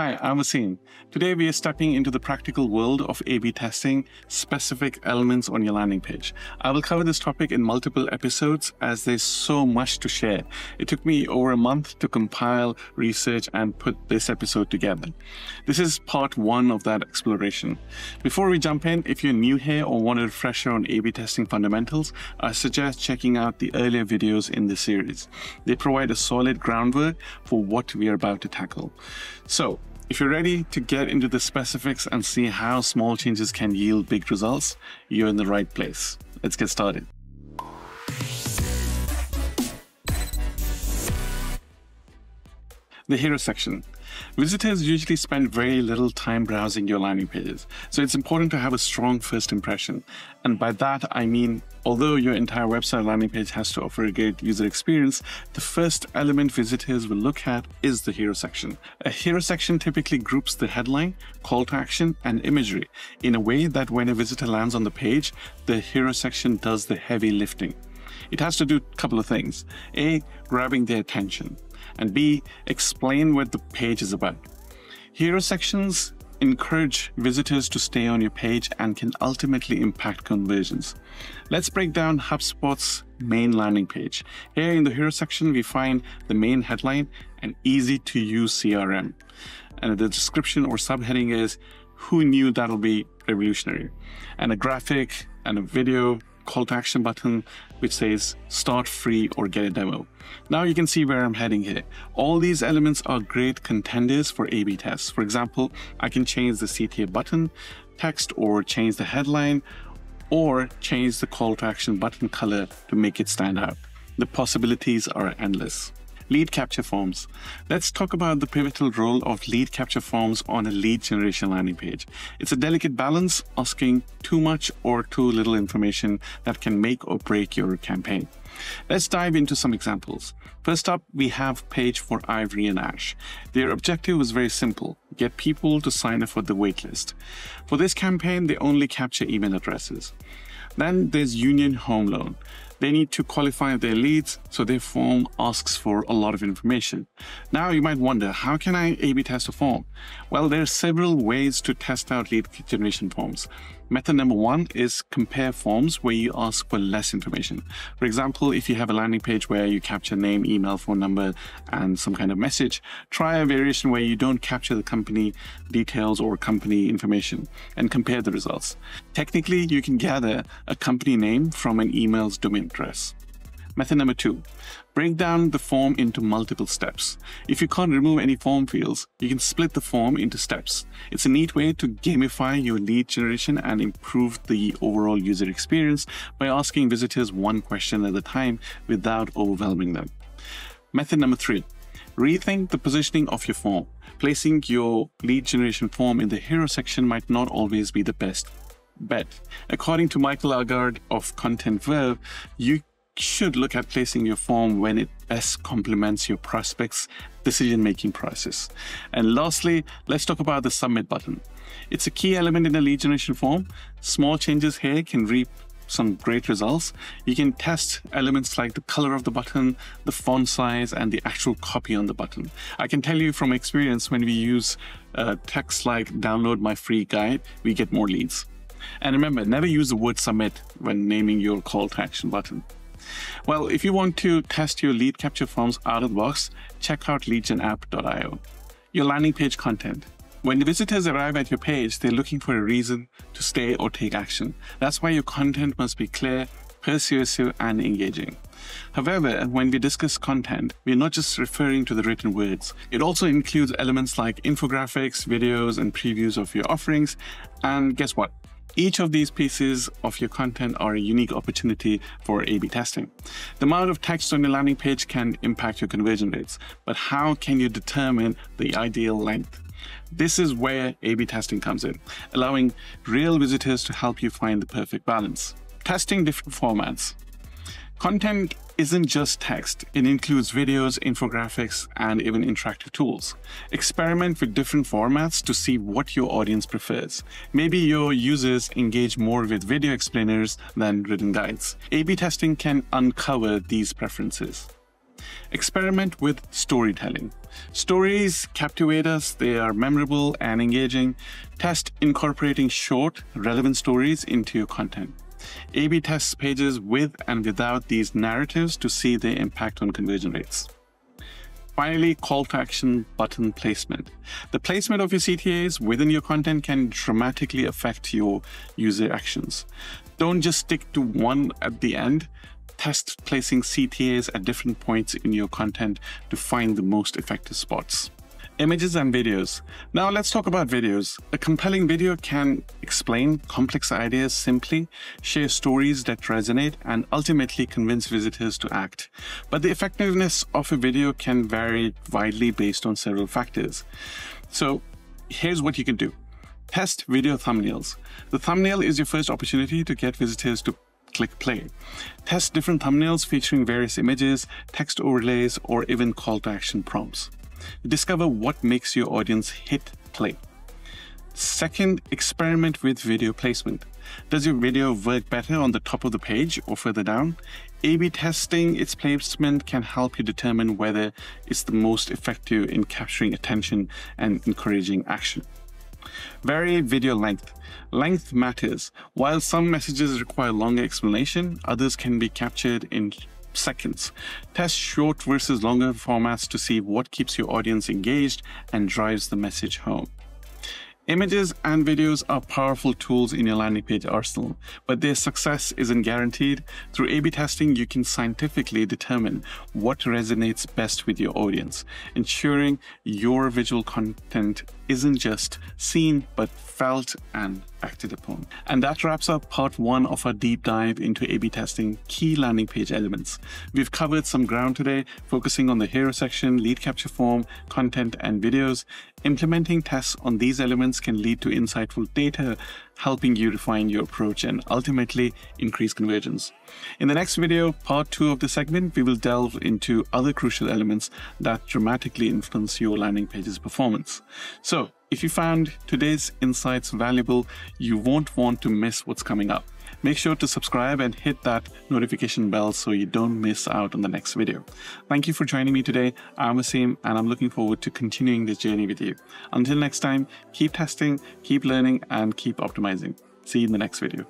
Hi, I'm Asim. Today we are stepping into the practical world of A/B testing specific elements on your landing page. I will cover this topic in multiple episodes as there's so much to share. It took me over a month to compile, research, and put this episode together. This is part 1 of that exploration. Before we jump in, if you're new here or want a refresher on A/B testing fundamentals, I suggest checking out the earlier videos in this series. They provide a solid groundwork for what we are about to tackle. So, if you're ready to get into the specifics and see how small changes can yield big results, you're in the right place. Let's get started. The hero section. Visitors usually spend very little time browsing your landing pages, so it's important to have a strong first impression. And by that, I mean, although your entire website landing page has to offer a great user experience, the first element visitors will look at is the hero section. A hero section typically groups the headline, call to action, and imagery in a way that when a visitor lands on the page, the hero section does the heavy lifting. It has to do a couple of things. A, grabbing their attention, and B, explain what the page is about. Hero sections encourage visitors to stay on your page and can ultimately impact conversions. Let's break down HubSpot's main landing page. Here in the hero section, we find the main headline, an easy to use CRM. And the description or subheading is, who knew that'll be revolutionary? And a graphic and a video, call to action button, which says start free or get a demo. Now you can see where I'm heading here. All these elements are great contenders for A/B tests. For example, I can change the CTA button text or change the headline or change the call to action button color to make it stand out. The possibilities are endless. Lead capture forms. Let's talk about the pivotal role of lead capture forms on a lead generation landing page. It's a delicate balance, asking too much or too little information that can make or break your campaign. Let's dive into some examples. First up, we have page for Ivory and Ash. Their objective was very simple, get people to sign up for the waitlist. For this campaign, they only capture email addresses. Then there's Union Home Loan. They need to qualify their leads, so their form asks for a lot of information. Now you might wonder, how can I A/B test a form? Well, there are several ways to test out lead generation forms. Method number one is compare forms where you ask for less information. For example, if you have a landing page where you capture name, email, phone number, and some kind of message, try a variation where you don't capture the company details or company information and compare the results. Technically, you can gather a company name from an email's domain address. Method number two, break down the form into multiple steps. If you can't remove any form fields, you can split the form into steps. It's a neat way to gamify your lead generation and improve the overall user experience by asking visitors one question at a time without overwhelming them. Method number three, rethink the positioning of your form. Placing your lead generation form in the hero section might not always be the best bet. According to Michael Agard of Content Verve, you should look at placing your form when it best complements your prospect's decision-making process. And lastly, let's talk about the submit button. It's a key element in a lead generation form. Small changes here can reap some great results. You can test elements like the color of the button, the font size, and the actual copy on the button. I can tell you from experience, when we use text like download my free guide, we get more leads. And remember, never use the word submit when naming your call to action button. Well, if you want to test your lead capture forms out of the box, check out leadgenapp.io. Your landing page content. When the visitors arrive at your page, they're looking for a reason to stay or take action. That's why your content must be clear, persuasive, and engaging. However, when we discuss content, we're not just referring to the written words. It also includes elements like infographics, videos, and previews of your offerings. And guess what? Each of these pieces of your content are a unique opportunity for A/B testing. The amount of text on your landing page can impact your conversion rates, but how can you determine the ideal length? This is where A/B testing comes in, allowing real visitors to help you find the perfect balance. Testing different formats. Content isn't just text. It includes videos, infographics, and even interactive tools. Experiment with different formats to see what your audience prefers. Maybe your users engage more with video explainers than written guides. A/B testing can uncover these preferences. Experiment with storytelling. Stories captivate us, they are memorable and engaging. Test incorporating short, relevant stories into your content. A/B test pages with and without these narratives to see their impact on conversion rates. Finally, call to action button placement. The placement of your CTAs within your content can dramatically affect your user actions. Don't just stick to one at the end. Test placing CTAs at different points in your content to find the most effective spots. Images and videos. Now let's talk about videos. A compelling video can explain complex ideas simply, share stories that resonate, and ultimately convince visitors to act. But the effectiveness of a video can vary widely based on several factors. So here's what you can do. Test video thumbnails. The thumbnail is your first opportunity to get visitors to click play. Test different thumbnails featuring various images, text overlays, or even call to action prompts. Discover what makes your audience hit play. Second, experiment with video placement. Does your video work better on the top of the page or further down? A/B testing its placement can help you determine whether it's the most effective in capturing attention and encouraging action. Vary video length. Length matters. While some messages require longer explanation, others can be captured in seconds. Test short versus longer formats to see what keeps your audience engaged and drives the message home. Images and videos are powerful tools in your landing page arsenal, but their success isn't guaranteed. Through A/B testing, you can scientifically determine what resonates best with your audience, ensuring your visual content isn't just seen, but felt and acted upon. And that wraps up part one of our deep dive into A/B testing key landing page elements. We've covered some ground today, focusing on the hero section, lead capture form, content, and videos. Implementing tests on these elements can lead to insightful data, helping you refine your approach and ultimately increase conversions. In the next video, part two of the segment, we will delve into other crucial elements that dramatically influence your landing page's performance. So if you found today's insights valuable, you won't want to miss what's coming up. Make sure to subscribe and hit that notification bell so you don't miss out on the next video. Thank you for joining me today. I'm Asim, and I'm looking forward to continuing this journey with you. Until next time, keep testing, keep learning, and keep optimizing. See you in the next video.